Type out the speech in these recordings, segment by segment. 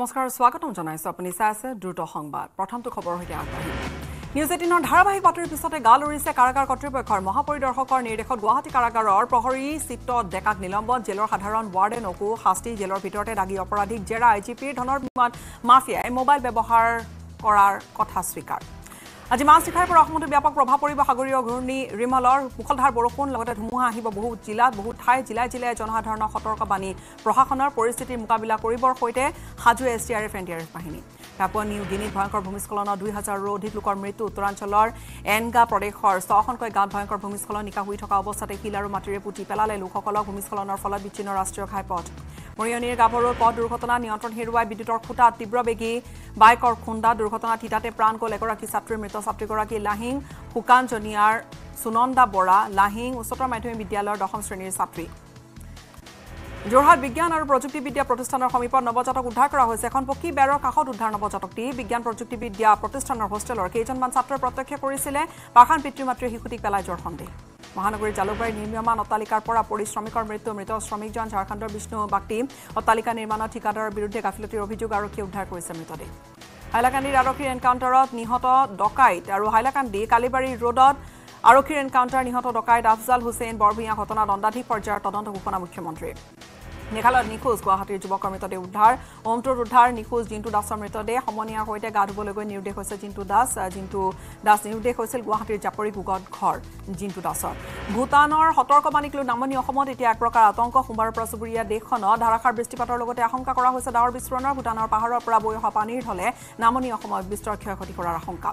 নমস্কাৰ স্বাগতম জনাইছো আপুনি চাইছে দ্ৰুত সংবাদ প্ৰথমটো খবৰ হৈ আগবাঢ়ি নিউজ 18 ধাৰাবাহিক বাতৰিৰ পিছতে গাল উৰিছে কাৰাগাৰ কৰ্তৃপক্ষৰ মহাপৰিদৰ্শকৰ নিৰ্দেশত গুৱাহাটী কাৰাগাৰৰ প্ৰহৰী চিত্ত ডেকাক নিলম্বন জেলৰ সাধাৰণ ৱাৰ্ডেনকো শাস্তি জেলৰ ভিতৰতে দাগী অপৰাধীক জেৰা আইজিপিৰ ধনৰ বিমান মাফিয়াই মোবাইল ব্যৱহাৰ কৰাৰ কথা স্বীকাৰ আজি মাছ শিখাৰ পৰা অসমত ব্যাপক প্ৰভাৱ পৰিব সাগৰীয় ঘূৰ্ণি ৰিমালৰ মুকলধাৰ বৰষুণ লগতে ধুমুহা আহিব বহুত জিলাত বহুত ঠাই জিলা জিলা জনসাধাৰণৰ সতৰ্কবাণী প্ৰশাসনৰ পৰিস্থিতিৰ মোকাবিলা কৰিবৰ সৈতে হাজু এছটিআৰএফ এনডিআৰএফ বাহিনী পাপুৱা নিউ গিনিত ভয়ংকৰ ভূমিস্খলনত 2000ৰো অধিক লোকৰ মৃত্যু উত্তৰাঞ্চলৰ এনগা প্ৰদেশৰ 6খনকৈ গাঁৱত ভয়ংকৰ ভূমিস্খলন নিকা হৈ থকা অৱস্থাতে শিল আৰু মাটিৰে পুতি পেলালে লোকসকলক ভূমিস্খলনৰ ফলত বিচ্ছিন্ন ৰাষ্ট্ৰীয় ঘাইপথ মৰিয়নিৰ গাভৰু পথ দুৰ্ঘটনা নিয়ন্ত্ৰণ হেৰুৱাই বিদ্যুতৰ খুঁটা তীব্ৰবেগী বাইকৰ খুন্দা দুৰ্ঘটনা থিতাতে প্ৰাণ গ'ল এগৰাকী ছাত্ৰীৰ মৃত্যু ছাত্ৰীগৰাকী লাহিং হুকান জনিয়াৰ সুনন্দা বৰা লাহিং উচ্চতৰ মাধ্যমিক বিদ্যালয়ৰ 10ম শ্ৰেণীৰ ছাত্ৰী যোৰহাট বিজ্ঞান আৰু প্ৰযুক্তি বিদ্যা প্ৰতিষ্ঠানৰ সমীপত নৱজাতক উদ্ধাৰ কৰা হৈছে এখন পক্ষী বেৰৰ কাষত উদ্ধাৰ নৱজাতকটি বিজ্ঞান প্ৰযুক্তি বিদ্যা প্ৰতিষ্ঠানৰ হোষ্টেলৰ কেইজনমান ছাত্ৰই প্ৰত্যক্ষ কৰিছিল বাখান পিতৃ মাতৃয়ে শিশুটিক পেলাই জ্বৰ সন্দেহ মহানগরী জালুকবাড়ী নির্মাণ অট্টালিকার পর পরিশ্রমিকর মৃত্যু মৃত শ্রমিকজন ঝাড়খণ্ডের বিষ্ণু বাগটি অট্টালিকা নির্মাণের ঠিকাদারের বিরুদ্ধে গাফিলতির অভিযোগ আরক্ষী উদ্ধার করেছে মৃতদেহ হাইলাকান্দির আরক্ষীর এনকাউন্টারত নিহত ডকাইত আর হাইলাকান্দি কালীবাড়ী রোডত আরক্ষীর এনকাউন্টার নিহত ডকাইত আফজাল হুসেইন বৰভূঞা ঘটনা দণ্ডাধীশ পৰ্যায়েৰ তদন্ত ঘোষণা মুখ্যমন্ত্ৰীৰ মেঘালয়ত নিখোজ গুৱাহাটীৰ যুৱকৰ মৃতদেহ উদ্ধাৰ অমটোৰ উদ্ধাৰ নিখোজ জিণ্টু দাসৰ মৃতদেহ সমনীয়াৰ সৈতে গা ধুবলৈ গৈ নিৰুদ্দেশ হৈছে জিণ্টু দাস নিৰুদ্দেশ হৈছিল গুৱাহাটীৰ জাপৰি গুগত ঘৰ জিণ্টু দাসৰ ভূটানৰ সতৰ্কবাণীক লৈ নামনি অসমত এতিয়া এক প্ৰকাৰ আতংক সোমবাৰৰ পৰা চুবুৰীয়া দেশখনত ধাৰাসাৰ বৃষ্টিপাতৰ লগতে আশংকা কৰা হৈছে ডাৱৰ বিস্ফোৰণৰ ভূটানৰ পাহাৰৰ পৰা বৈ অহা পানীৰ ঢলে নামনি অসমত বিস্তৰ ক্ষয়ক্ষতি কৰাৰ আশংকা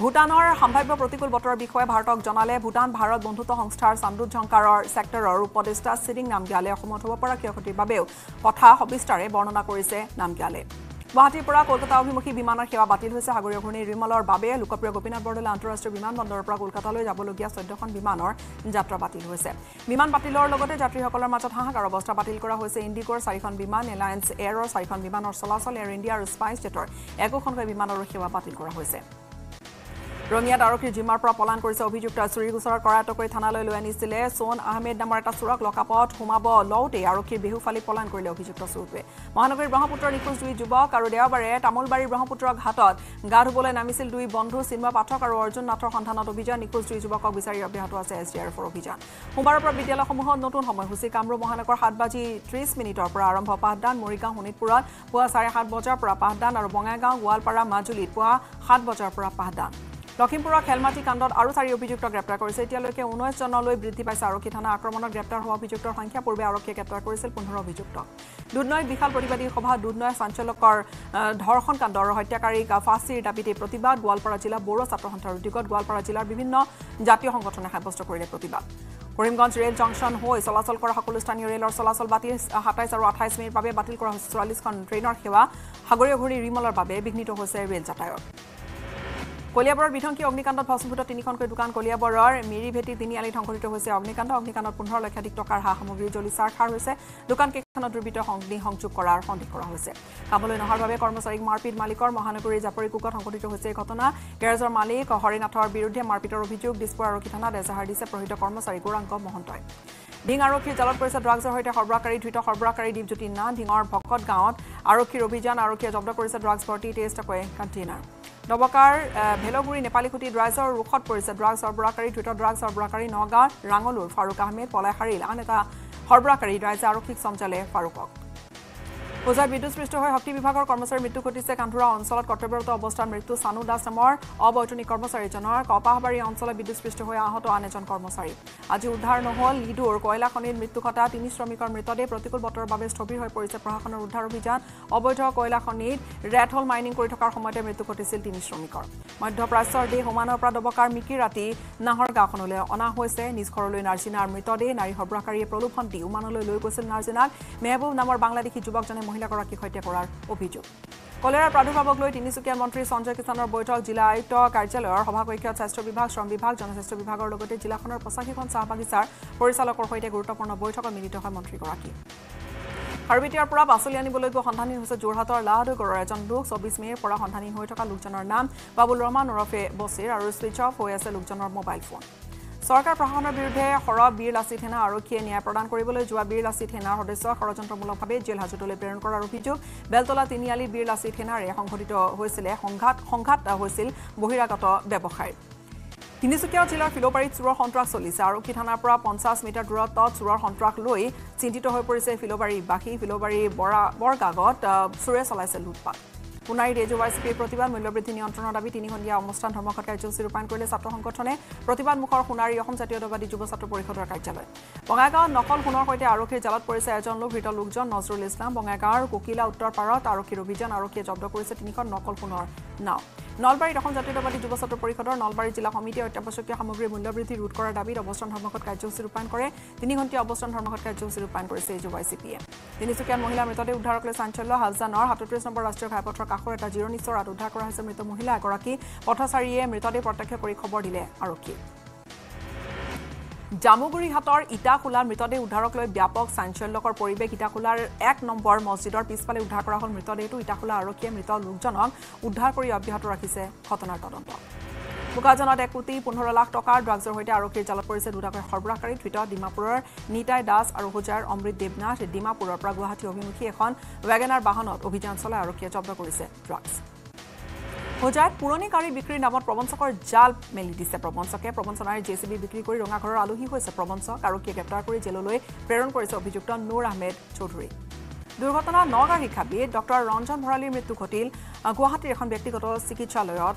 ভূটানৰ সম্ভাৱ্য প্ৰতিকূল বতৰৰ বিষয়ে ভাৰতক জনালে ভূটান ভাৰত বন্ধুত্ব সংস্থাৰ চান্দুত ঝংকাৰৰ সেক্টৰৰ উপদেষ্টা সিডিং নামগিয়ালে অসমত হ'ব পৰা ক্ষয়ক্ষতি কথা সবিস্তাৰে বৰ্ণনা কৰেছে নামকিয়ালে গুৱাহাটীৰ পৰা কলকাতা অভিমুখী বিমানৰ সেৱা বাতিল হৈছে সাগৰীয় ঘূৰ্ণি ৰিমালৰ বাবে লোকপ্ৰিয় গোপীনাথ বৰদলৈ আন্তঃৰাষ্ট্ৰীয় বিমানবন্দৰৰ পৰা কলকাতালৈ যাবলগীয়া 14খন বিমানৰ যাত্ৰা বাতিল হৈছে বিমান বাতিলৰ লগতে যাত্ৰীসকলৰ মাজত হাহাকাৰ অৱস্থা বাতিল কৰা হৈছে ইণ্ডিগোৰ 4খন বিমান এলায়েন্স এয়াৰৰ 4খন বিমানৰ চলাচল এয়াৰ ইণ্ডিয়া আৰু স্পাইচ জেটৰ 21খনকৈ বিমানৰ সেৱা বাতিল কৰা হৈছে ৰঙিয়াত আৰক্ষীৰ জিম্মাৰ পৰা পলায়ন কৰিছে অভিযুক্ত চুৰি গোচৰৰ কৰাতকৈ থানালৈ লৈ আনিছিলে সোন আহমেদ নামৰ এটা চোৰক লকাপত সোমাব লওঁতে আৰক্ষীৰ বেহুফালি পলায়ন কৰিলে অভিযুক্ত চোৰটোৱে মহানগৰীৰ ব্ৰহ্মপুত্ৰৰ নিখোজ দুই যুৱক আৰু দেওবাৰে তামোলবাৰীৰ ব্ৰহ্মপুত্ৰ ঘাটত গা ধুবলৈ নামিছিল দুই বন্ধু চিন্ময় পাঠক আৰু অৰ্জুন নাথৰ সন্ধানত অভিযান নিখোজ দুই যুৱকক বিচাৰি অব্যাহত আছে এছডিআৰএফৰ অভিযান সোমবাৰৰ পৰা বিদ্যালয়সমূহত নতুন সময়সূচী কামৰূপ মহানগৰ 7:30 পৰা আৰম্ভ পাঠদান মৰিগাঁও শোণিতপুৰত পুৱা 7:30 বজাৰ পৰা পাঠদান আৰু বঙাইগাঁও গোৱালপাৰা মাজুলীত পুৱা 7 বজাৰ পৰা পাঠদান লখিমপুৰৰ খেলমাটি কাণ্ডত আৰু 4 অভিযুক্তক গ্ৰেপ্তাৰ কৰিছে এতিয়ালৈকে 19 জনলৈ বৃদ্ধি পাইছে আৰক্ষী থানা আক্ৰমণত গ্ৰেপ্তাৰ হোৱা অভিযুক্তৰ সংখ্যা পূৰ্বে আৰক্ষীয়ে গ্ৰেপ্তাৰ কৰিছিল 15 অভিযুক্ত দুধনৈত বিশাল প্ৰতিবাদী সভা দুধনৈ সঞ্চালকৰ ধৰ্ষণ কাণ্ডৰ হত্যাকাৰীক ফাঁচিৰ দাবীতে প্ৰতিবাদ গোৱালপাৰা জিলা বড়ো ছাত্ৰ সন্থাৰ উদ্যোগত গোৱালপাৰা জিলাৰ বিভিন্ন জাতীয় সংগঠনে সাব্যস্ত কৰিলে প্ৰতিবাদ কৰিমগঞ্জ ৰেল জংচন হৈ চলাচল কৰা সকলো স্থানীয় ৰেলৰ চলাচল বাতিল 27 আৰু 28 মেৰ বাবে বাতিল কৰা হৈছে 44খন ট্ৰেইনৰ সেৱা সাগৰীয় ঘূৰ্ণি ৰিমালৰ বাবে বিঘ্নিত হৈছে ৰেল যাতায়ত কলিয়াবৰৰ বিধংকি অগ্নিকাণ্ডত ভস্মীভূত 3খনকৈ দোকান কলিয়াবৰৰ মিৰিভেটি তিনিআলিত সংঘটিত হৈছে অগ্নিকাণ্ডত 15 লক্ষাধিক টকাৰ সামগ্ৰী জ্বলি ছাৰখাৰ হৈছে দোকান কেইখনত দুৰ্বৃত্তই অগ্নিসংযোগ কৰাৰ সন্দেহ কৰা হৈছে কামলৈ নহাৰ বাবে কৰ্মচাৰীক মাৰপিট মালিকৰ মহানগৰীৰ জাপৰি কুকত সংঘটিত হৈছে এই ঘটনা গেৰেজৰ মালিক হৰিনাথৰ বিৰুদ্ধে মাৰপিটৰ অভিযোগ দিছপুৰ আৰক্ষী থানাত এজাহাৰ দিছে প্ৰহৃত কৰ্মচাৰী গৌৰাংগ মহন্তই ডিং আৰক্ষীৰ জালত পৰিছে ড্ৰাগছৰ সৈতে সৰবৰাহকাৰী ধৃত সৰবৰাহকাৰী দীপজ্যোতি নাথ ডিঙৰ ভকত গাঁৱত আৰক্ষীৰ অভিযান আৰক্ষীয়ে জব্দ কৰিছে ড্ৰাগছ ভৰ্তি 23টাকৈ কণ্টেইনাৰ নবকাৰ ভেলগুৰি নেপালীখুটি ড্ৰাগছৰ ৰোষত পৰিছে ড্ৰাগছ সৰবৰাহকাৰী ধৃত ড্ৰাগছ সৰবৰাহকাৰী নগাঁৱৰ ৰাঙলুৰ ফাৰুক আহমেদ পলাই হাৰিল আন এটা সৰবৰাহকাৰী ড্ৰাগছে আৰক্ষীক চমজালে ফাৰুকক পূজাৰ বিদ্যুৎস্পৃষ্ট হৈ শক্তি বিভাগৰ কৰ্মচাৰীৰ মৃত্যু ঘটিছে কান্ধুৰা অঞ্চলত কৰ্তব্যৰত অৱস্থাত মৃত্যু চানু দাস নামৰ অবৈতনিক কৰ্মচাৰীজনৰ কপাহবাৰী অঞ্চলত বিদ্যুৎস্পৃষ্ট হৈ আহত আন এজন কৰ্মচাৰী আজি উদ্ধাৰ নহল লিডুৰ কয়লা খনিৰ মৃত্যু ঘটা 3 শ্ৰমিকৰ মৃতদেহ প্ৰতিকূল বতৰৰ বাবে স্থবিৰ হৈ পৰিছে প্ৰশাসনৰ উদ্ধাৰ অভিযান অবৈধ কয়লা খনিত ৰেড হল মাইনিং কৰি থকাৰ সময়তে মৃত্যু ঘটিছিল 3 শ্ৰমিকৰ মধ্যপ্ৰাচ্যৰ দেশ ওমানৰ পৰা দবকাৰ মিকি ৰাতি নাহৰ গাঁওখনলৈ অনা হৈছে নিজ ঘৰলৈ নাৰ্চিনাৰ মৃতদেহ নাৰী সৰবৰাহকাৰীয়ে প্ৰলোভন দি ওমানলৈ লৈ গৈছিল নাৰ্চিনাক মেহবুব নামৰ বাংলাদেশী যুৱকজনে মহিলাগৰাকীক হত্যা কৰাৰ অভিযোগ কলেৰাৰ প্ৰাদুৰ্ভাৱক লৈ তিনিচুকীয়া মন্ত্ৰী সঞ্জয় কিষাণৰ বৈঠক জিলা আয়ুক্ত কাৰ্যালয়ৰ সভাকক্ষত স্বাস্থ্য বিভাগ শ্ৰম বিভাগ জনস্বাস্থ্য বিভাগৰ লগতে জিলাখনৰ 85খন চাহ বাগিচাৰ পৰিচালকৰ সৈতে গুৰুত্বপূৰ্ণ বৈঠকত মিলিত হয় মন্ত্ৰীগৰাকী হাৰবিটিয়াৰ পৰা বাছলি আনিবলৈ গৈ সন্ধানী হৈছে যোৰহাটৰ লাহদৈগড়ৰ এজন লোক 24 মে'ৰ পৰা সন্ধানী হৈ থকা লোকজনৰ নাম বাবুল ৰহমান ওৰফে বছিৰ আৰু স্বিচ অফ হৈ আছে লোকজনৰ mobile phone Sarkar Prahana Birde, Horab Bir Lasitena, Arokiania, Prodan Corribolo, Jua Bir Lasitena, Hodeso, Horizon Tomulapabe, Jail Hazutole, Peron Corarupijo, Beltola Tiniali, Bir Lasitena, Hong Korito, Hussele, Hongkata, Hussil, Bohirakato, Debokai. Tinisukia Jilla Filoparit Sura Hontra Solis, Arokitana Pra, 50 meter Durot, Sura Hontra Loi, Sintito Hoperise, Filobari Baki, Filobari Borgagot, Sure Solis Lupa. Punai Rejuvaispi Protiba Mulabritini on Tonabitini Hondia, Mostan Homaka Josepan Kulis after Honkotone, Protiban Mukar Hunari, Homsatioba Jubas at Porikota Kajabe. Bongaga, Nokal Hunokote, Aroke Jalat Porisa, John Lukita Lukjon, Nosrul Islam, Bongagar, Kukila, Uttar Parat, Aroki Rubijan, Aroke Jobda Kurset, Nikon, Nokal Hunor. Now, Nolbari Homsatioba Jubas at Porikota, Nolbari Jilla Committee, Taposoka Hamogri, Mulabri, Rutkora David, of Boston Homaka Josepan Kore, Tinihonti of Boston Homaka Josepan Kurse, JYCPM. Tinisuka Mohila Method, Darkles Anchelo, Hazan, or Hatus number Astro Hypotra. At a Gironi store at Udakora has a Mitomuhila Goraki, Potasari, Methode Protaka Koricobodile, Aroki Jamuguri Hator, Itakula, Methode Udaroklo, Biapok, Sancho Lokor Poribe, Itakular, Act Number Mosidor, Peaceful Udakora, Methode to Itakula, Aroki, Method Lujanon, Udakori of Biatorakise, Cottonar Toronto. Bukajanat Ekuti, Punhoralak Tokar, Drugs or Hota, Roki, Jalapurse, Udaka Horbrakari, Twitter, Dimapur, Nitai Das, Arohojar, Omri Debnash, Dimapur, Praguhati of Mukiakon, Wagner Bahanot, Obijan Sola, Rokia Jobda Kurise, Drugs. Hojat, Puroni Kari Bikri Nama Provonsok, Jal Melidisa Provonsok, Provonsonari, JCB Bikri, Ronakor, Aluhi, who is a Provonsok, Aroki, Kaptakuri, Jeloloi, Peron Koriso, Bijukton, Nur Ahmed Chaudhuri. Durgotana Noga Hikabi, Dr. Ranjan Morali Mitukhotil, Guwahati Ekhon Byaktigoto Chikitsaloyot.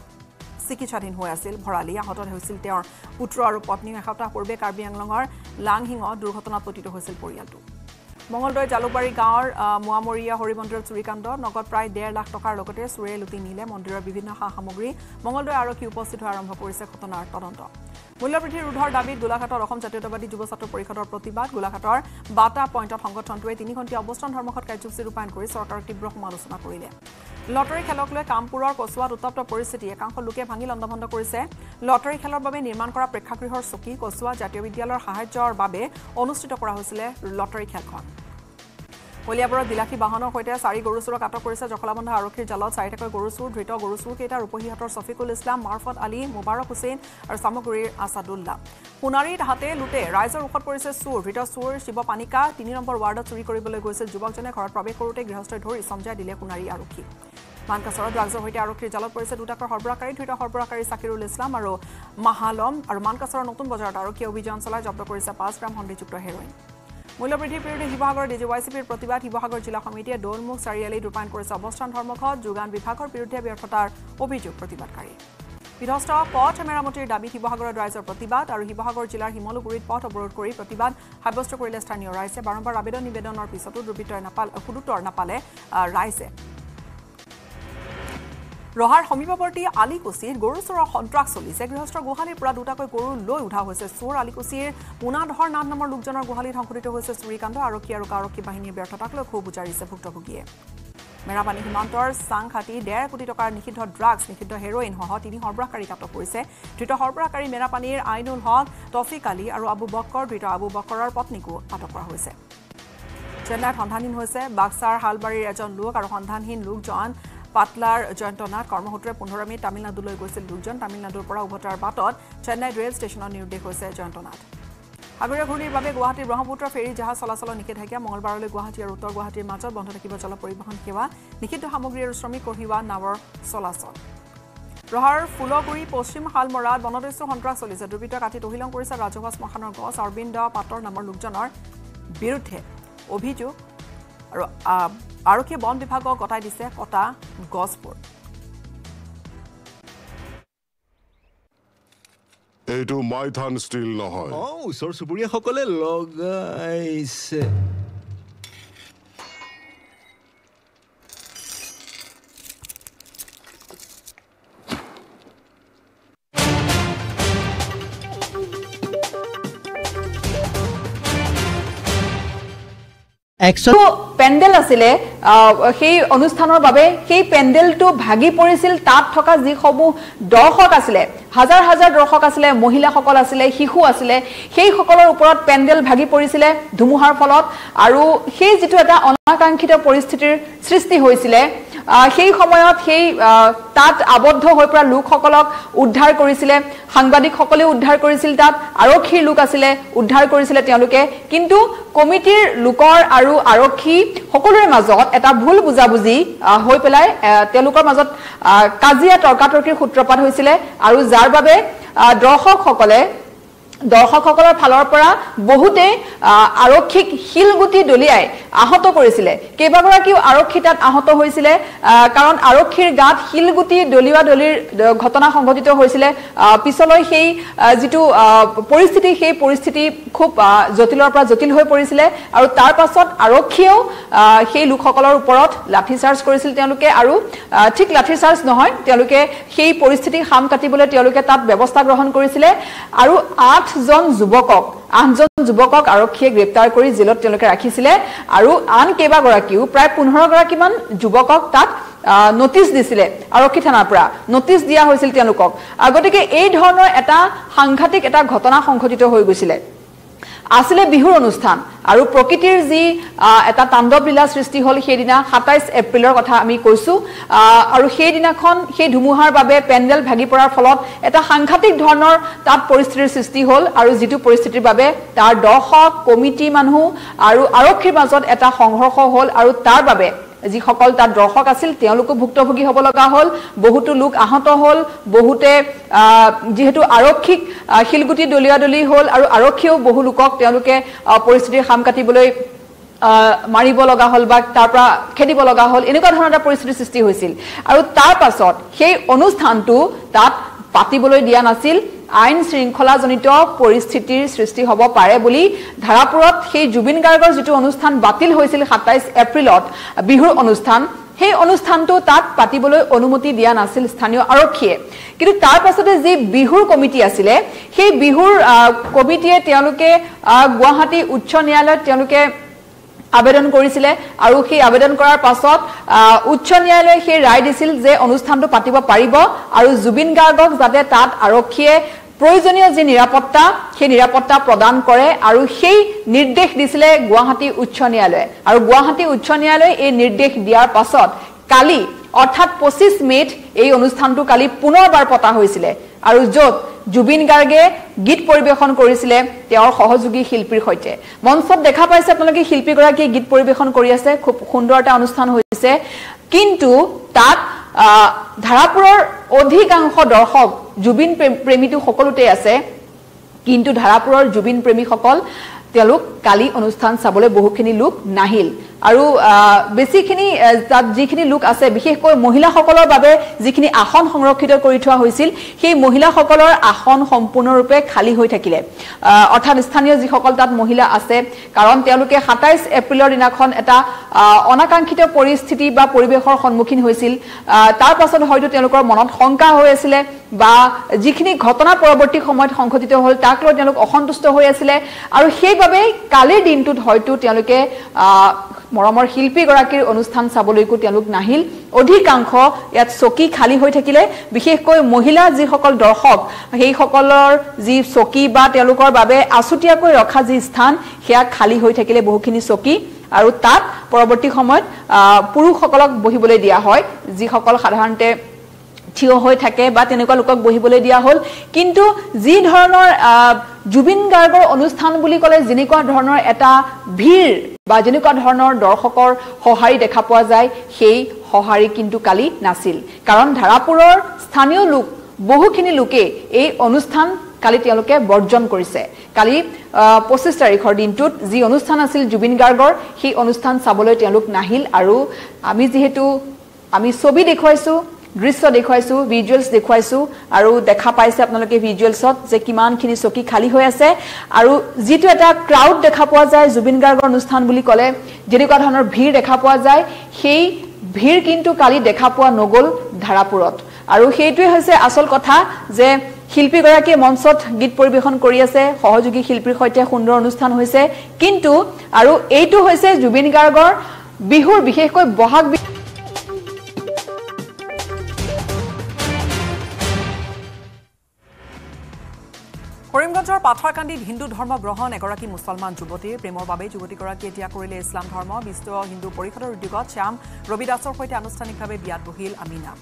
চিকিৎসাধীন হৈ আছিল ভৰালি আহত হৈছিল তেওঁৰ পুত্ৰ আৰু পত্নী এসপ্তাহ পূৰ্বে কাৰ্বি আংলঙৰ লাংহিঙত দুৰ্ঘটনাত পতিত হৈছিল পৰিয়ালটো মঙ্গলদৈ জালুকবাৰী গাঁৱৰ মুৱামৰিয়া হৰি মন্দিৰৰ চুৰিকাণ্ড নগদ প্ৰায় 1.5 লাখ টকাৰ লগতে চুৰে লুটি নিলে মন্দিৰৰ বিভিন্ন সা-সামগ্ৰী মঙ্গলদৈ আৰক্ষী উপস্থিত হৈ আৰম্ভ কৰিছে ঘটনাৰ তদন্ত মূল্যবৃদ্ধি ৰোধৰ দাবীত গোলাঘাটৰ অসম জাতীয়তাবাদী যুৱ ছাত্ৰ পৰিষদৰ প্ৰতিবাদ গোলাঘাটৰ বাটা পইণ্টত সংগঠনটোৱে 3 ঘণ্টা অৱস্থান ধৰ্মঘট কাৰ্যসূচী ৰূপায়ণ কৰি চৰকাৰক তীব্ৰ সমালোচনা কৰিলে লটাৰী খেলক লৈ কামপুৰৰ কচুৱাত উত্তপ্ত পৰিস্থিতি একাংশ লোকে ভাঙি লণ্ডভণ্ড কৰিছে লটাৰী খেলৰ বাবে নিৰ্মাণ কৰা প্ৰেক্ষাগৃহৰ চকী কচুৱা জাতীয় বিদ্যালয়ৰ সাহায্যৰ বাবে অনুষ্ঠিত কৰা হৈছিল লটাৰী খেলখন কলিয়াবৰ দিলাকি বাহনৰ সৈতে চাৰি গৰুচুৰক আটক কৰিছে জখলাবন্ধা আৰক্ষীৰ জালত চাৰিটাকৈ গৰুচুৰ ধৃত গৰুচুৰ কেইটাৰ উপহিহাতৰ সফিকুল ইছলাম মাৰফত আলী মোবাৰক হোসেন আৰু সামগ্ৰীৰ আসাদুল্লাহ সোনাৰীত হাতে লুটে ৰাইজৰ ওপৰত পৰিছে চুৰ ধৃত চুৰ শিৱ পানিকা 3 নম্বৰ ৱাৰ্ডত চুৰি কৰিবলৈ গৈছিল যুৱকজনে ঘৰত প্ৰৱেশ কৰোতে গৃহস্থই ধৰি সমজাই দিলে সোনাৰী আৰক্ষী মানকাছৰ ড্ৰাগছৰ সৈতে আৰক্ষীৰ জালত পৰিছে দুটাকৈ হৰবৰাকাৰী ধৃত হৰবৰাকাৰী সাকিৰুল ইছলাম আৰু মাহালম আৰু মানকাছৰ নতুন বজাৰত আৰক্ষী অভিযান চলাই জব্দ কৰিছে 5 গ্ৰাম সন্দেহযুক্ত হেৰইন মূল্যবৃদ্ধিৰ বিৰুদ্ধে শিৱসাগৰ DJYCPৰ প্ৰতিবাদ শিৱসাগৰ জিলা সমিতিয়ে দৌলমুখ চাৰিআলিত ৰূপায়ণ কৰিছে অৱস্থান ধৰ্মঘট যোগান বিভাগৰ বিৰুদ্ধে ব্যৰ্থতাৰ অভিযোগ প্ৰতিবাদকাৰী বিধস্ত পথ মেৰামতিৰ দাবী শিৱসাগৰৰ ৰাইজৰ প্ৰতিবাদ আৰু শিৱসাগৰ জিলাৰ হিমলুগুৰিত পথ অৱৰোধ কৰি প্ৰতিবাদ সাব্যস্ত কৰিলে স্থানীয় ৰাইজে বাৰম্বাৰ আবেদন নিবেদনৰ পিছতো দুৰ্বৃত্তৰ নাপালে ৰাইজে ৰহাৰ সমীপবৰ্তী আলিকুছিৰ গৰুচৰৰ হন্ত্ৰাক চলিছে গৃহস্থৰ গোহালিৰ পৰা দুটাকৈ গৰু লৈ উঠা হৈছে চোৰ আলিকুছিৰ পুনাধৰ নাম নামৰ লোকজনৰ গোহালিত সংঘটিত হৈছে চুৰিকাণ্ড আৰক্ষী আৰু আৰক্ষী বাহিনীৰ ব্যৰ্থতাক লৈ ক্ষোভ উজাৰিছে ভুক্তভোগীয়ে মেৰাপানী হিমান্তৰ সাংঘাটি 1.5 কোটি টকাৰ নিষিদ্ধ ড্ৰাগছ নিষিদ্ধ হেৰইন সহ 3 হৰবৰাকাৰীক আটক কৰিছে ধৃত হৰবৰাকাৰী মেৰাপানীৰ আইনুল হক তফিক আলী আৰু আবু বক্কৰ ধৃত আবু বক্কৰৰ পত্নীকো আটক কৰা হৈছে চেন্নাইত সন্ধানহীন হৈছে বাক্সাৰ হালবাৰীৰ এজন লোক আৰু সন্ধানহীন লোকজন পাতলাৰ জয়ন্তনাথ কৰ্মহূত্ৰে 15 মে তামিলনাডুলৈ গৈছিল দুজন তামিলনাডুৰ পৰা উভতাৰ বাটত চেন্নাই ৰেল ষ্টেচনৰ নিৰ্দেশ হৈছে জয়ন্তনাথ আগৰে ঘূৰ্ণিৰ বাবে গুৱাহাটী ব্ৰহ্মপুত্ৰ ফেৰী জাহাজ চলাচল নিষেধাজ্ঞা মঙলবাৰলৈ গুৱাহাটী আৰু উত্তৰ গুৱাহাটীৰ মাজত বন্ধ থাকিব জল পৰিবহণ সেৱা নিষিদ্ধ সামগ্ৰী আৰু শ্ৰমিক কঢ়িওৱা নাৱৰ চলাচল ৰহাৰ ফুলগুৰি পশ্চিম হালমৰাত বনদস্যু হন্ত্ৰাক চলিছে দুৰ্বৃত্তক আটি তহিলং কৰিছে ৰাজহুৱা স্মশানৰ গছ অৰবিন্দ পাটৰ নামৰ লোকজনৰ বিৰুদ্ধে অভিযোগ আৰু আৰক্ষী বন বিভাগক গটাই দিছে কটা গছপুৰ এটো মাইথান ষ্টীল নহয় ও সৰ সুপুৰিয়া সকলে লগাইছে Pendel asile সেই অনুষ্ঠানৰ বাবে সেই পেন্ডেলটো ভাগি পৰিছিল তাত থকা যি সব দৰ্শক আছিল হাজাৰ হাজাৰ দৰ্শক আছিল মহিলা সকল আছিল শিশু আছিল সেই সকলৰ ওপৰত পেন্ডেল ভাগি পৰিছিল ধুমুহাৰ ফলত আৰু সেই যেটো এটা অনাকাঙ্ক্ষিত পৰিস্থিতিৰ সৃষ্টি হৈছিল সেই সময়ত সেই তাত আবদ্ধ হৈ পৰা লোক সকলক উদ্ধাৰ কৰিছিল সাংবাদিক সকলে উদ্ধাৰ কৰিছিল তাত আৰক্ষী লোক আছিল উদ্ধাৰ কৰিছিল তেওঁলোকে কিন্তু কমিটিৰ লোকৰ আৰু আৰক্ষী সকলৰ মাজত এটা ভুল বুজাবুজি হৈ পেলাই তেওঁলোকৰ মাজত কাজিয়া তৰ্কাতৰ্কিৰ সূত্ৰপাত হৈছিল আৰু যাৰ বাবে দৰ্শকসকলৰ ফালৰ পৰা বহুতে আৰক্ষীক হিলগুটি দলিয়াই আহত কৰিছিল কেবাগৰাকী আৰক্ষী তাত আহত হৈছিল কাৰণ আৰক্ষীৰ গাত হিলগুটি দলিওয়া দলিৰ ঘটনা সংঘটিত হৈছিল পিছলৈ সেই যেটো পৰিস্থিতি সেই পৰিস্থিতি খুব জটিলৰ পৰা জটিল হৈ পৰিছিল আৰু তাৰ পাছত আৰক্ষীও সেই লোকসকলৰ ওপৰত লাঠি চাৰ্জ কৰিছিল তেওঁলোকে আৰু ঠিক লাঠি চাৰ্জ নহয় তেওঁলোকে সেই পৰিস্থিতি খাম কাটিবলৈ তেওঁলোকে তাত ব্যৱস্থা গ্ৰহণ কৰিছিল আৰু আঠজন যুৱকক আৰক্ষীয়ে গ্ৰেপ্তাৰ কৰি জেলত তেওঁলোকে ৰাখিছিল আৰু আন কেবাগৰাকীও প্ৰায় 15 গৰাকীমান যুৱকক তাত নোটিছ দিছিল আৰক্ষী থানাৰ পৰা নোটিছ দিয়া হৈছিল তেওঁলোকক আগতেকে এই ধৰণৰ এটা সাংঘাতিক এটা ঘটনা সংঘটিত হৈ গৈছিল আসলে বিহুৰ অনুষ্ঠান আৰু প্ৰকৃতিৰ যি এটা তাণ্ডৱ লীলা সৃষ্টি হল সেইদিনা 27 এপ্ৰিলৰ কথা আমি কৈছো আৰু সেইদিনাখন সেই ধুমুহাৰ বাবে পেন্ডেল ভাগি পৰাৰ ফলত এটা সাংঘাতিক ধৰণৰ তাপ পৰিস্থিতিৰ সৃষ্টি হল আৰু যিটো পৰিস্থিতিৰ বাবে তাৰ দৰ্শক কমিটি মানুহ আৰু আৰক্ষীৰ মাজত এটা সংঘৰ্ষ হল আৰু তাৰ বাবে যি সকল তাত দৰ্শক আছিল তেওঁলোকো ভুক্তভোগী হ'ব লগা হল বহুতো লোক আহত হল বহুতে যেহেতু আৰক্ষীক হিলগুটি দলিয়া দলি হল আৰু আৰক্ষীও বহু লোকক তেওঁলোকে পৰিস্থিতিৰ খাম কাটিবলৈ মাৰিব লগা হল বা তাৰপৰা খেদিব লগা হল এনেকুৱা ধৰণৰ এটা পৰিস্থিতি সৃষ্টি হৈছিল আৰু তাৰ পাছত সেই অনুষ্ঠানটো তাত পাতিবলৈ দিয়া নাছিল আইন শৃংখলাজনিত পৰিস্থিতিৰ সৃষ্টি হ'ব পাৰে বুলি ধাৰাপুৰত সেই জুবিন গাৰ্গৰ যেটো অনুষ্ঠান বাতিল হৈছিল 27 এপ্ৰিলত বিহুৰ অনুষ্ঠান সেই অনুষ্ঠানটো তাত পাতিবলৈ অনুমতি দিয়া নাছিল স্থানীয় আৰক্ষীয়ে কিন্তু তাৰ পাছতে যে বিহুৰ কমিটি আছিল সেই বিহুৰ কমিটিয়ে তেওঁলোকে গুৱাহাটী উচ্চ ন্যায়ালয়ত তেওঁলোকে আবেদন কৰিছিল আৰু সেই আবেদন কৰাৰ পাছত উচ্চ ন্যায়ালয়ে সেই ৰায় দিছিল যে অনুষ্ঠানটো পাতিব পাৰিব আৰু জুবিন গাৰ্গক যাতে তাত আৰক্ষীয়ে প্ৰয়োজনীয় যে নিৰাপত্তা সেই নিৰাপত্তা প্ৰদান কৰে আৰু সেই নিৰ্দেশ দিছিল গুৱাহাটী উচ্চ ন্যায়ালয়ে আৰু গুৱাহাটী উচ্চ ন্যায়ালয়ে এই নিৰ্দেশ দিয়াৰ পাছত কালি অৰ্থাৎ 25 মেত এই অনুষ্ঠানটো কালি পুনৰবাৰ পতা হৈছিল আৰু যত জুবিন গাৰ্গে গীত পৰিবেশন কৰিছিল তেওঁৰ সহযোগী শিল্পীৰ সৈতে মঞ্চত দেখা পাইছে আপোনালোকে শিল্পী গৰাকী গীত পৰিবেশন কৰি আছে খুব সুন্দৰ এটা অনুষ্ঠান হৈছে কিন্তু তাত ধাৰাপুৰৰ অধিকাংশ দৰ্শক জুবিন প্ৰেমীটো সকলোতে আছে কিন্তু ধাৰাপুৰৰ জুবিন প্ৰেমী সকল তেওঁলোক কালি অনুষ্ঠান চাবলৈ বহুখিনি লোক নাহিল আৰু বেছিখিনি তাত যিখিনি লোক আছে বিশেষকৈ মহিলা সকলৰ বাবে যিখিনি আসন সংৰক্ষিত কৰি থোৱা হৈছিল সেই মহিলা সকলৰ আসন সম্পূৰ্ণৰূপে খালী হৈ থাকিলে অৰ্থাৎ স্থানীয় যি সকল তাত মহিলা আছে কাৰণ তেওঁলোকে 27 এপ্ৰিলৰ দিনাখন এটা অনাকাঙ্ক্ষিত পৰিস্থিতি বা পৰিবেশৰ সন্মুখীন হৈছিল তাৰ পাছত হয়তো তেওঁলোকৰ মনত শংকা হৈ আছিল বা যিখিনি ঘটনা পৰৱৰ্তী সময়ত সংঘটিত হল তাক লৈ তেওঁলোক অসন্তুষ্ট হৈ আছিল আৰু সেইভাবে কালিৰ দিনটোত হয়তো তেওঁলোকে মৰমৰ শিল্পী গৰাকীৰ অনুষ্ঠান চাবলৈকো তেওঁলোক নাহিল অধিকাংশ ইয়াত চকী খালি হৈ থাকিলে বিশেষকৈ মহিলা যি সকল দৰ্শক সেই সকলৰ যি চকী বা তেওঁলোকৰ বাবে আছুটিয়াকৈ ৰখা যি স্থান সেয়া খালি হৈ থাকিলে বহুখিনি চকী আৰু তাত পৰৱৰ্তী সময়ত পুৰুষসকলক বহিবলৈ দিয়া হয় যি সকল সাধাৰণতে থিয় হৈ থাকে বা তেনেকুৱা লোকক বহিবলৈ দিয়া হল কিন্তু যি ধৰণৰ জুবিন গাৰ্গৰ অনুষ্ঠান বুলি ক'লে যেনেকুৱা ধৰণৰ এটা ভিৰ বা যেনেকুৱা ধৰণৰ দৰ্শকৰ সহাৰি দেখা পোৱা যায় সেই সহাৰি কিন্তু কালি নাছিল কাৰণ ধাৰাপুৰৰ স্থানীয় লোক বহুখিনি লোকে এই অনুষ্ঠান কালি তেওঁলোকে বৰ্জন কৰিছে কালি 25 তাৰিখৰ দিনটোত যি অনুষ্ঠান আছিল জুবিন গাৰ্গৰ সেই অনুষ্ঠান চাবলৈ তেওঁলোক নাহিল আৰু আমি যেহেতু আমি ছবি দেখুৱাইছো দৃশ্য দেখুৱাইছো ভিজুৱেলছ দেখুৱাইছো আৰু দেখা পাইছে আপোনালোকে ভিজুৱেলছত যে কিমানখিনি চকী খালি হৈ আছে আৰু যেটো এটা ক্ৰাউড দেখা পোৱা যায় জুবিন গাৰ্গৰ অনুষ্ঠান বুলি ক'লে যেনেকুৱা ধৰণৰ ভিৰ দেখা পোৱা যায় সেই ভিৰ কিন্তু কালি দেখা পোৱা নগল ধাৰাপুৰত আৰু সেইটোৱে হৈছে আসল কথা যে শিল্পী গৰাকী মঞ্চত গীত পৰিবেশন কৰি আছে সহযোগী শিল্পীৰ সৈতে সুন্দৰ অনুষ্ঠান হৈছে কিন্তু আৰু এইটো হৈছে জুবিন গাৰ্গৰ বিহুৰ বিশেষকৈ বহাগ কৰিমগঞ্জৰ পাথাৰকান্দিত হিন্দু ধৰ্ম গ্ৰহণ এগৰাকী মুছলমান যুৱতীৰ প্ৰেমৰ বাবে যুৱতীগৰাকীয়ে ত্যাগ কৰিলে ইছলাম ধৰ্ম বিশ্ব হিন্দু পৰিষদৰ উদ্যোগত শ্যাম ৰবিদাসৰ সৈতে আনুষ্ঠানিকভাৱে বিয়াত বহিল আমিনা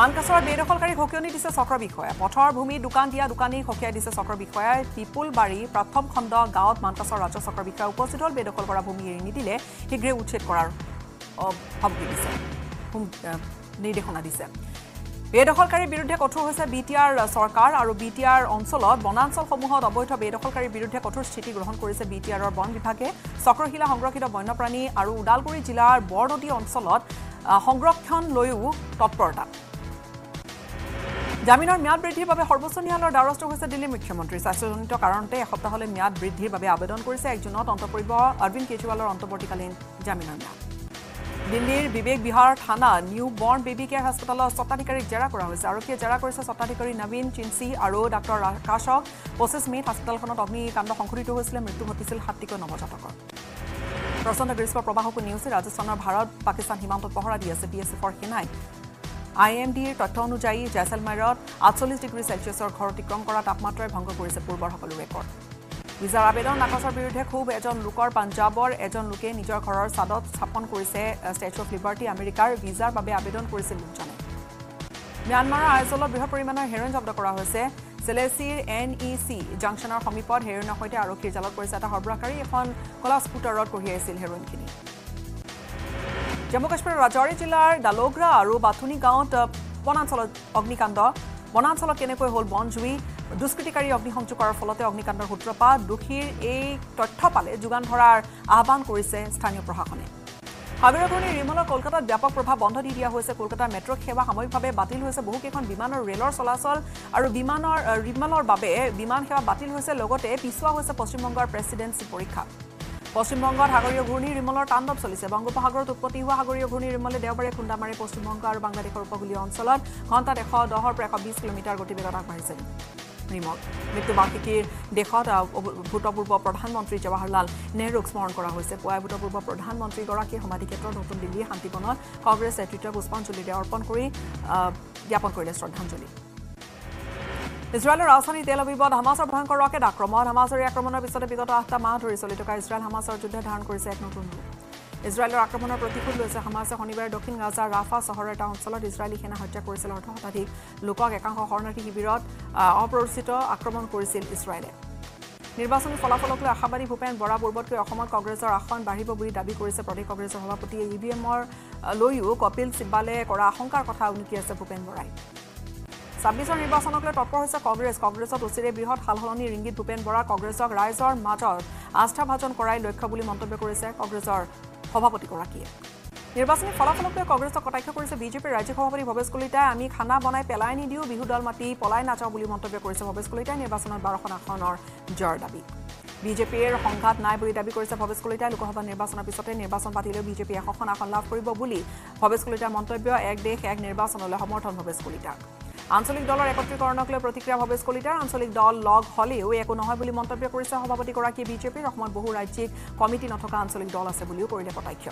মানকাছৰ বেদখলকাৰী হকিয়নি দিছে চক্ৰ বিষয়া পথৰ ভূমি দোকান দিয়া দোকানী হকিয়াই দিছে চক্ৰ বিষয়া পিপুলবাৰী প্ৰথম খণ্ড গাঁৱত মানকাছৰ ৰাজ্য চক্ৰ বিষয়া উপস্থিত হ'ল বেদখল কৰা ভূমি এৰি নিদিলে শীঘ্ৰে উচ্ছেদ কৰাৰ নিৰ্দেশনা দিছে বেদখলকাৰীৰ বিৰুদ্ধে কঠোৰ হৈছে বিটিআৰ সৰকাৰ আৰু বিটিআৰ অঞ্চলত বনাঞ্চল সমূহত অবৈধ বেদখলকাৰীৰ বিৰুদ্ধে কঠোৰ স্থিতি গ্ৰহণ কৰিছে বিটিআৰৰ বন বিভাগে চক্ৰশিলা সংৰক্ষিত বন্যপ্ৰাণী আৰু উদালগুৰি জিলাৰ বৰদতি অঞ্চলত সংৰক্ষণ লৈও তৎপৰতা জামিনৰ ম্যাদ বৃদ্ধিৰ বাবে সৰ্বোচ্চ ন্যায়ালয়ৰ দ্বাৰস্থ হৈছে দিল্লী মুখ্যমন্ত্ৰী স্বাস্থ্যজনিত কাৰণতে এসপ্তাহলৈ ম্যাদ বৃদ্ধিৰ বাবে আবেদন কৰিছে ১ জুনত অন্তপৰিব অৰবিন্দ কেজৰিৱালৰ অন্তৱৰ্তীকালীন জামিনৰ ম্যাদ দিল্লীৰ বিবেক বিহাৰ থানা নিউ বৰ্ণ বেবি কেয়াৰ হাস্পতালৰ স্বত্বাধিকাৰীক জেৰা কৰা হৈছে আৰু কিয়ে জেৰা কৰিছে স্বত্বাধিকাৰী নবীন চিনচি আৰু ডাক্তৰ ৰাকাশক 25 মে'ত হাস্পতালখনত অগ্নিকাণ্ড সংঘটিত হৈছিল মৃত্যু ঘটিছিল 7টি নৱজাতকৰ প্ৰচণ্ড গ্ৰীষ্ম প্ৰবাহক নিউজে ৰাজস্থানৰ ভাৰত পাকিস্তান সীমান্তত পহৰা দি আছে বিএছএফৰ সেনাই আইএমডিৰ তথ্য অনুযায়ী জয়সলমেৰত 48 ডিগ্ৰী সেলসিয়াছৰ ঘৰ অতিক্ৰম কৰা তাপমাত্ৰাই ভংগ কৰিছে পূৰ্বৰ সকলো ৰেকৰ্ড বিজাৰ আবেদন নাকচৰ বিৰুদ্ধে খুব এজন লোকৰ পাঞ্জাবৰ এজন লোকে নিজৰ ঘৰৰ ছাদত স্থাপন কৰিছে ষ্টেচু অফ লিবাৰ্টি আমেৰিকাৰ ভিজাৰ বাবে আবেদন কৰিছিল লোকজনে ম্যানমাৰৰ আইজলত বৃহৎ পৰিমাণৰ হেৰইন জব্দ কৰা হৈছে চেলেচিৰ এনইচি জাংচনৰ সমীপত হেৰইনৰ সৈতে আৰক্ষীৰ জালত পৰিছে এটা সৰবৰাহকাৰী এখন কলা স্কুটাৰত কঢ়িয়াইছিল হেৰইনখিনি জম্মু কাশ্মীৰৰ ৰাজৌৰি জিলাৰ ডালোগ্ৰা আৰু বাথুনি গাঁৱত বনাঞ্চলত অগ্নিকাণ্ড বনাঞ্চলত কেনেকৈ হ'ল বনজুই দুষ্কৃতিকাৰী অগ্নিসংযোগ কৰাৰ ফলতে অগ্নিকাণ্ডৰ সূত্ৰপাত দুখীৰ এই তথ্য পালে যোগান ধৰাৰ আহ্বান কৰিছে স্থানীয় প্ৰশাসনে হাবিৰগ্ৰণী ৰিমলৰ কলকাতাত ব্যাপক প্ৰভাৱ বন্ধ দি দিয়া হৈছে কলকাতা মেট্ৰ' সেৱা সাময়িকভাৱে বাতিল হৈছে বহুকেইখন বিমানৰ ৰেলৰ চলাচল আৰু বিমানৰ ৰিমলৰ বাবে বিমান সেৱা বাতিল হৈছে লগতে পিছুৱা হৈছে পশ্চিমবংগৰ প্ৰেচিডেন্সি পৰীক্ষা পশ্চিমবংগত সাগৰীয় ঘূৰ্ণী ৰিমলৰ তাণ্ডৱ চলিছে বংগোপসাগৰত উৎপত্তি হোৱা সাগৰীয় ঘূৰ্ণী ৰিমলে দেওবাৰে খুন্দা মাৰি পশ্চিমবংগ আৰু বাংলাদেশৰ উপকূলীয় অঞ্চলত ঘণ্টাত 110 পৰা 120 কিলোমিটাৰ গতিবেগত আগবাঢ়িছিল ৰিমল মৃত্যুবাৰ্ষিকীৰ দেশত ভূতপূৰ্ব প্ৰধানমন্ত্ৰী জৱাহৰলাল নেহৰুক স্মৰণ কৰা হৈছে পুৱা ভূতপূৰ্ব প্ৰধানমন্ত্ৰীগৰাকীৰ সমাধিক্ষেত্ৰত নতুন দিল্লীৰ শান্তিবনত কংগ্ৰেছ নেতৃত্বই পুষ্পাঞ্জলি অৰ্পণ কৰি জ্ঞাপন কৰিলে শ্ৰদ্ধাঞ্জলি ইছৰাইলৰ ৰাজধানী তেল আবিবত হামাছৰ ভয়ংকৰ ৰকেট আক্ৰমণ হামাছৰ আক্ৰমণৰ পিছতে বিগত 8 মাহ ধৰি চলি থকা ইছৰাইল হামাছৰ যুদ্ধ ধাৰণ কৰিছে এক নতুন ৰূপ ইছৰাইলৰ আক্ৰমণৰ প্ৰতিশোধ লৈছে হামাছে শনিবাৰে দক্ষিণ গাজাৰ ৰাফা চহৰৰ এটা অঞ্চলত ইছৰাইলী সেনা হত্যা কৰিছিল অৰ্ধ শতাধিক লোকক একাংশ শৰণাৰ্থী শিবিৰত অপ্ৰৰোচিত আক্ৰমণ কৰিছিল ইছৰাইলে নিৰ্বাচনী ফলাফলক লৈ আশাবাদী ভূপেন বৰা পূৰ্বতকৈ অসমত কংগ্ৰেছৰ আসন বাঢ়িব বুলি দাবী কৰিছে প্ৰদেশ কংগ্ৰেছৰ সভাপতি ইভিএমৰ লৈও কপিল চিব্বালে কৰা আশংকাৰ কথা উনুকি আছে ভূপেন বৰাই ২৬ৰ নিৰ্বাচনক লৈ তৎপৰ হৈছে কংগ্ৰেছ কংগ্ৰেছত অচিৰে বৃহৎ সালসলনি ৰিংগিত ভূপেন বৰা কংগ্ৰেছক ৰাইজৰ মাজত আস্থাভাজন কৰাই লক্ষ্য বুলি মন্তব্য কৰিছে কংগ্ৰেছৰ সভাপতিগৰাকীয়ে নিৰ্বাচনী ফলাফলক লৈ কংগ্ৰেছক কটাক্ষ কৰিছে বিজেপিৰ ৰাজ্যিক সভাপতি ভৱেশ কলিতাই আমি খানা বনাই পেলাই নিদিওঁ বিহু দল মাতি পলাই নাযাওঁ বুলি মন্তব্য কৰিছে ভৱেশ কলিতাই নিৰ্বাচনত 12খন আসনৰ জয়ৰ দাবী বিজেপিৰ সংঘাত নাই বুলি দাবী কৰিছে ভৱেশ কলিতাই লোকসভা নিৰ্বাচনৰ পিছতে নিৰ্বাচন পাতিলে বিজেপিয়ে 100খন আসন লাভ কৰিব বুলি ভৱেশ কলিতাৰ মন্তব্য এক দেশ এক নিৰ্বাচনলৈ সমৰ্থন ভৱেশ কলিতাক আঞ্চলিক দলৰ একত্ৰীকৰণক লৈ প্ৰতিক্ৰিয়া ভৱেশ কলিতাৰ আঞ্চলিক দল লগ হ'লেও একো নহয় বুলি মন্তব্য কৰিছে সভাপতিগৰাকীয়ে বিজেপিৰ অসমত বহু ৰাজ্যিক কমিটি নথকা আঞ্চলিক দল আছে বুলিও কৰিলে কটাক্ষ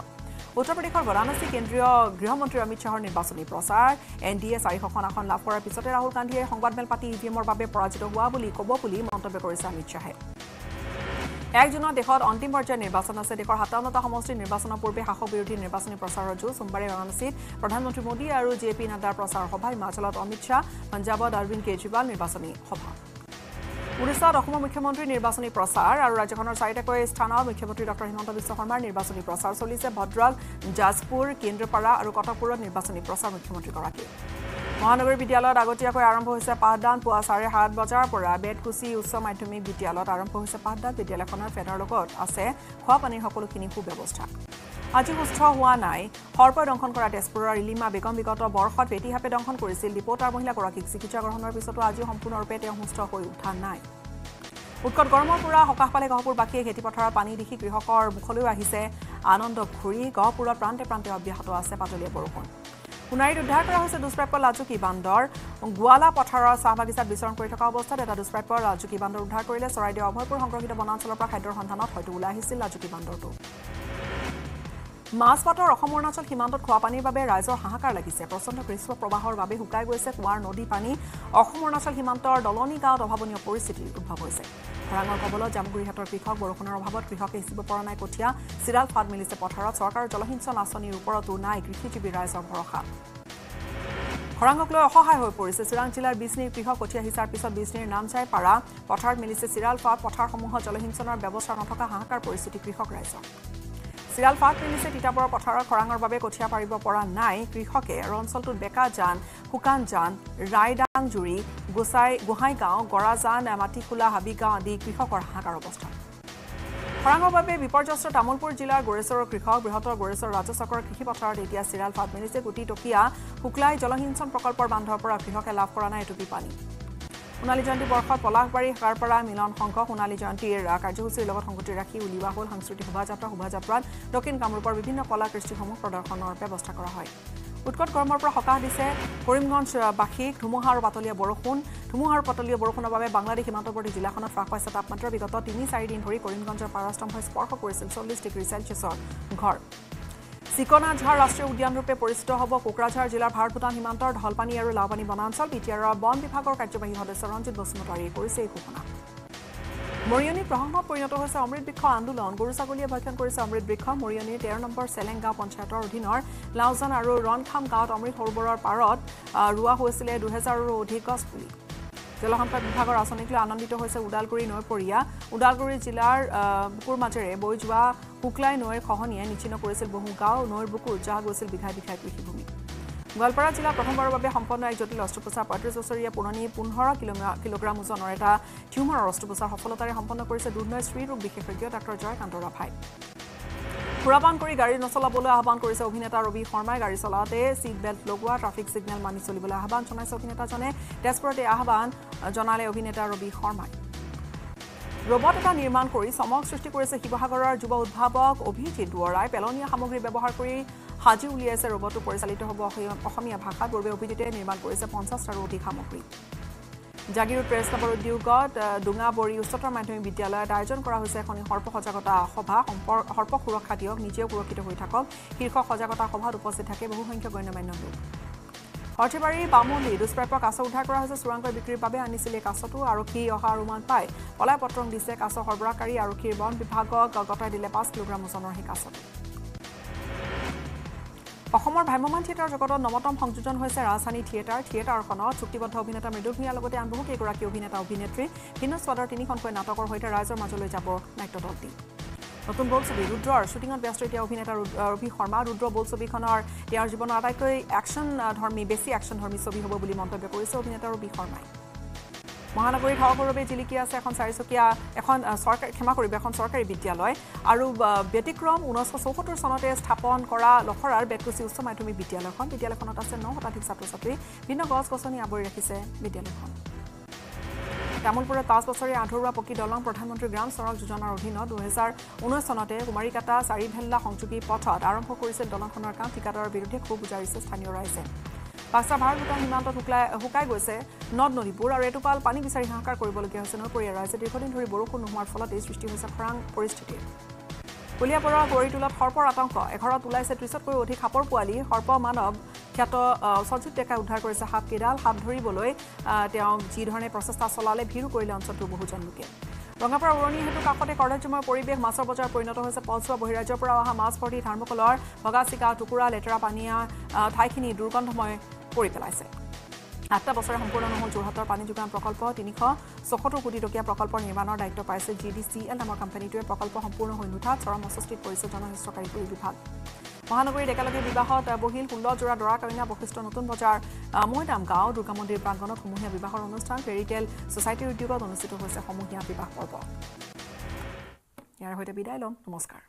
উত্তৰ প্ৰদেশৰ বাৰাণসী কেন্দ্ৰীয় গৃহমন্ত্ৰী অমিত শ্বাহৰ নিৰ্বাচনী প্ৰচাৰ এন ডি এ 400খন আসন লাভ কৰাৰ পিছতে ৰাহুল গান্ধীয়ে সংবাদমেল পাতি ই ভি এমৰ বাবে পৰাজিত হোৱা বুলি ক'ব বুলি মন্তব্য কৰিছে অমিত শ্বাহে 1 জুনত দেশত অন্তিম পৰ্যায়ৰ নিৰ্বাচন আছে দেশৰ 57টা সমষ্টিৰ নিৰ্বাচনৰ পূৰ্বে শাসক বিৰোধী নিৰ্বাচনী প্ৰচাৰৰ জোৰ সোমবাৰে বাৰাণসীত প্ৰধানমন্ত্ৰী মোদী আৰু জে পি নাড্ডাৰ প্ৰচাৰ সভা হিমাচলত অমিত শ্বাহ পঞ্জাবত অৰবিন্দ কেজৰিৱাল নিৰ্বাচনী সভা উৰিষ্যাত অসমৰ মুখ্যমন্ত্ৰীৰ নিৰ্বাচনী প্ৰচাৰ আৰু ৰাজ্যখনৰ 4টাকৈ স্থানত মুখ্যমন্ত্ৰী ডঃ হিমন্ত বিশ্ব শৰ্মাৰ নিৰ্বাচনী প্ৰচাৰ চলিছে ভদ্ৰাক জাজপুৰ কেন্দ্ৰপাৰা আৰু কটকপুৰত নিৰ্বাচনী প্ৰচাৰ মুখ্যমন্ত্ৰীগৰাকীৰ মহানগৰ বিদ্যালয়ত আগতীয়াকৈ আৰম্ভ হৈছে পাঠদান পুৱা 7:30 বজাৰ পৰা বেটকুছি উচ্চ মাধ্যমিক বিদ্যালয়ত আৰম্ভ হৈছে পাঠদান বিদ্যালয়খনৰ ফেনৰ লগত আছে খোৱা পানীৰ সকলোখিনি সুব্যৱস্থা আজি সুস্থ হোৱা নাই সৰ্পই দংশন কৰা তেজপুৰৰ ইলিমা বেগম বিগত বৰ্ষত পেটিহাপে দংশন কৰিছিল ডিপোটাৰ মহিলাগৰাকীক চিকিৎসা গ্ৰহণৰ পিছতো আজি সম্পূৰ্ণৰূপে তেওঁ সুস্থ হৈ উঠা নাই উৎকট গৰমৰ পৰা সকাহ পালে গহপুৰবাসীয়ে খেতিপথাৰৰ পানী দেখি কৃষকৰ মুখলৈ আহিছে আনন্দ ঘূৰি গহপুৰৰ প্ৰান্তে প্ৰান্তে অব্যাহত আছে পাতলীয়া বৰষুণ সোণাৰীত উদ্ধাৰ কৰা হৈছে দুষ্প্ৰাপ্য লাজুকী বান্দৰ গোৱালা পথাৰৰ চাহ বাগিচাত বিচৰণ কৰি থকা অৱস্থাত এটা দুষ্প্ৰাপ্য লাজুকী বান্দৰ উদ্ধাৰ কৰিলে চৰাইদেউ অভয়পুৰ সংৰক্ষিত বনাঞ্চলৰ পৰা খাদ্যৰ সন্ধানত হয়তো ওলাই আহিছিল লাজুকী বান্দৰটো মাছপাতৰ অসম অৰুণাচল সীমান্তত খোৱাপানীৰ বাবে ৰাইজৰ হাহাকাৰ লাগিছে প্ৰচণ্ড গ্ৰীষ্ম প্ৰবাহৰ বাবে হুকাই গৈছে কুৱাৰ নদী পানী অসম অৰুণাচল সীমান্তৰ দলনি গাঁৱত অভাৱনীয় পৰিস্থিতি উদ্ভৱ হৈছে খৰাঙৰ কবলত জামগুৰিহাটৰ কৃষক বৰষুণৰ অভাৱত কৃষকে হিচিব পৰা নাই কঠিয়া চিৰাল ফাদ মিলিছে পথাৰত চৰকাৰৰ জলসিঞ্চন আঁচনিৰ ওপৰতো নাই কৃষিজীৱী ৰাইজৰ ভৰসা খৰাঙক লৈ অসহায় হৈ পৰিছে চিৰাং জিলাৰ বিছনিৰ কৃষক কঠিয়া হিচাৰ পিছত বিছনিৰ নামচাই পাৰা পথাৰত মিলিছে চিৰাল ফাদ পথাৰসমূহৰ জলসিঞ্চনৰ ব্যৱস্থা নথকা হাহাকাৰ পৰিস্থিতি কৃষক ৰাইজৰ Serial Park Minister Titabar Potara Korangar Babe Kotia Pariba Pora Nai, Krihoke, Ronsol to Beka Jan, Hukan Jan, Raidang Juri, Gosai, Gohaigao, Gorazan, Amatikula, Habiga, the Krihok or Hakarobosta. Korangar Babe, Biparjastra, Tamulpur Jilla, Goresor, Krihok, Brihotor, Goresor, Rajasakor, Kihipotar, Ditia, Serial Park Minister Kuti Tokia, Huklai, Jolohinson, Prokalpor, Bandhopora, Krihok, Alaf Korana to Pipani. Unali Janti Borkha, Polakbari, Harpara, Milan, Hong Kong, Unali Janti, Kajusi, Logot, Hongkoti Raki, Uliwa, Hangsuti, Hubajapra, Hubajapra, Dokin Kamrupur, Vibhinna Kola Krishti Homo, Prodorshon aur Byabostha Kora Hoy. Utkot Gormor Pora Hokah Dise, Korimganj Bakhi, Dhumuhar Patolia Borokhun, Dhumuhar Patolia Borokhun Babe, Bangladesh Himantobordi Jilla Khonot Frak Paisa Tapmatra Bigoto 3-4 Din Dhori Korimganjor Parastom Hoi Sporkho Korisil 40 degree Celsiusor Ghor. Sikona Jhar Rashtriya Udyan Rupe Porishito Hobo Kokrajhar Jilar Bharat Bhutan Himantor Dholpani Aru Laupani Bonanchol PTRৰ Bon Bibhagor Karybahi Sodesya Ranjit Basumatariye korise Ghona. Morioni Prohonghat Porinoto Hoise Amrit Brikkha Andolan Goru Sagolie Bhakhan Korise Amrit Brikkha Morioni 13 number Selenga Panchayat Odhinor Laujan Aru Ronkham Gaot Amrit Horoborer Parot Rua Hoisile 2000 Aru Odhik Gach Puli. জলসম্পদ বিভাগৰ আচনিকলৈ আনন্দিত হৈছে উদালগুৰি নৈ পৰিয়া উদালগুৰি জিলাৰ বুকুৰ মাজেৰে বৈ যোৱা হুকলাই নৈৰ খহনিয়ে নিচিন্ন কৰিছিল বহু গাঁও নৈৰ বুকুৰ জাহ গৈছিল বিঘাই বিঘাই কৃষিভূমি গোৱালপাৰা জিলা প্ৰথমবাৰৰ বাবে সম্পন্ন এক জটিল অস্ত্ৰোপচাৰ ৩৫ বছৰীয়া পুৰণি ১৫ কিলোগ্ৰাম ওজনৰ এটা টিউমাৰৰ অস্ত্ৰোপচাৰ সফলতাৰে সম্পন্ন কৰিছে দুৰ্নৈ স্ত্ৰীৰোগ বিশেষজ্ঞ ডাক্তৰ জয়কান্ত ৰাভাই খুৰাপান কৰি গাড়ী নচলাবলৈ আহ্বান কৰিছে অভিনেতা ৰবি শৰ্মাই গাড়ী চলাওঁতে সিট বেল্ট লগোৱা ট্ৰাফিক সিগনেল মানি চলিবলৈ আহ্বান জনাইছে অভিনেতাজনে তেজপুৰতে আহ্বান জনালে অভিনেতা ৰবি শৰ্মাই ৰবট এটা নিৰ্মাণ কৰি সমক সৃষ্টি কৰিছে শিৱসাগৰৰ যুৱ উদ্ভাৱক অভিজিত দুৱৰাই পেলনীয়া সামগ্ৰী ব্যৱহাৰ কৰি হাজি উলিয়াইছে ৰবটটো পৰিচালিত হ'ব অসমীয়া ভাষাত গৰ্বে অভিজিতে নিৰ্মাণ কৰিছে 50টাৰো অধিক সামগ্ৰী জাগিৰোড প্ৰেছ ক্লাবৰ উদ্যোগত ডুঙাবৰি উচ্চতৰ মাধ্যমিক বিদ্যালয়ত আয়োজন কৰা হৈছে এখন হৰ্প সজাগতা সভা হৰ্প সুৰক্ষা দিয়ক নিজেও সুৰক্ষিত হৈ থাকক শীৰ্ষ সজাগতা সভাত উপস্থিত থাকে বহু সংখ্যক গণ্যমান্য লোক হৰটিবাৰী বামুলী দুষ্প্ৰাপ্য কাছ উদ্ধাৰ কৰা হৈছে চোৰাংকৈ বিক্ৰীৰ বাবে আনিছিলে কাছটো আৰক্ষী অহা অনুমান পায় পলাই পত্ৰং দিছে কাছ সৰবৰাহকাৰী আৰক্ষীৰ বন বিভাগক গতাই দিলে 5 কিলোগ্ৰাম ওজনৰ সেই কাছটো অসমৰ ভ্ৰাম্যমাণ থিয়েটাৰ জগতত নৱতম সংযোজন হৈছে ৰাজধানী থিয়েটাৰখনত চুক্তিবদ্ধ অভিনেতা মৃদুল ভূঞাৰ লগতে আন বহু কেইগৰাকী অভিনেতা অভিনেত্ৰী ভিন্ন স্বাদৰ তিনিখনকৈ নাটকৰ সৈতে ৰাইজৰ মাজলৈ যাব নাট্যদলটি নতুন বোলছবি ৰুদ্ৰৰ শ্বুটিঙত ব্যস্ত এতিয়া অভিনেতা ৰবি শৰ্মা ৰুদ্ৰ বোলছবিখনৰ তেওঁৰ জীৱনৰ আটাইতকৈ বেছি একশ্যন ধৰ্মী ছবি হ'ব বুলি মন্তব্য কৰিছে অভিনেতা ৰবি শৰ্মাই মহানগৰীত হাওৰবে জিলিকি আছে এখন চাৰিচকীয়া এখন সৰকাৰ ক্ষমা কৰিব এখন সৰকাৰি বিদ্যালয় আৰু ব্যতিক্ৰম 1974 চনতে স্থাপন কৰা লখৰাৰ বেকুচি উচ্চ মাধ্যমিক বিদ্যালয়খন বিদ্যালয়খনত আছে 9 শতাধিক ছাত্ৰ ছাত্ৰী ভিন্ন গছ গছনি আৱৰি ৰাখিছে বিদ্যালয়খন তামুলপুৰত 5 বছৰীয়া আধৰুৱা পকী দলং প্ৰধানমন্ত্ৰী গ্ৰাম সড়ক যোজনাৰ অধীনত 2019 চনতে কুমাৰিকাটা চাৰিভেল্লা সংযোগী পথত আৰম্ভ কৰিছিল দলংখনৰ কাম ঠিকাদাৰৰ বিৰুদ্ধে খুব উজাৰিছে স্থানীয় ৰাইজে পাছা ভাৰত ভূটান সীমান্তত হুকাই গৈছে নদ নদীবোৰ আৰু এটুপাল পানী বিচাৰি হাহাকাৰ কৰিবলগীয়া হৈছে নৈপৰীয়া ৰাইজে দীৰ্ঘদিন ধৰি বৰষুণ নোহোৱাৰ ফলত এই সৃষ্টি হৈছে খৰাং পৰিস্থিতি কলিয়াপৰা গৰিটোলাত সৰ্পৰ আতংক এঘৰত ওলাইছে 30তকৈও অধিক সাপৰ পোৱালি সৰ্প মানৱ খ্যাত সঞ্জিত ডেকাই উদ্ধাৰ কৰিছে সাপকেইডাল সাপ ধৰিবলৈ তেওঁ যি ধৰণে প্ৰচেষ্টা চলালে ভিৰো কৰিলে অঞ্চলটোৰ বহুজন লোকে ৰঙাপাৰা উৰণি হেতু কাষতে কৰ্দময় পৰিৱেশ মাছৰ বজাৰ পৰিণত হৈছে পলচুৱা বহিৰাজ্যৰ পৰা অহা মাছ ভৰ্তি থাৰ্মকলৰ ভগা চিকা টুকুৰা লেতেৰা পানীয়া ঠাইখিনি দুৰ্গন্ধময় কৰি পেলাইছে 8 বছৰে সম্পূৰ্ণ নহল যোৰহাটৰ পানী যোগান প্ৰকল্প 376 কোটি টকা প্ৰকল্পৰ নিৰ্মাণৰ দায়িত্ব পাইছে জিডিচিএল নামৰ কোম্পানীটোৱে প্ৰকল্প সম্পূৰ্ণ হৈ নুঠাত চৰম অস্বস্তিত পৰিছে জনহিতকাৰী বিভাগ মহানগৰীত একেলগে বিবাহত বহিল 16 জোৰা দৰা কইনা বশিষ্ঠ নতুন বজাৰ মৈদাম গাঁও দুৰ্গা মন্দিৰ প্ৰাংগণত সমূহীয়া বিবাহৰ অনুষ্ঠান ফেৰিটেল ছ'চাইটিৰ উদ্যোগত অনুষ্ঠিত হৈছে সমূহীয়া বিবাহ পৰ্ব ইয়াৰ সৈতে বিদায় লম নমস্কাৰ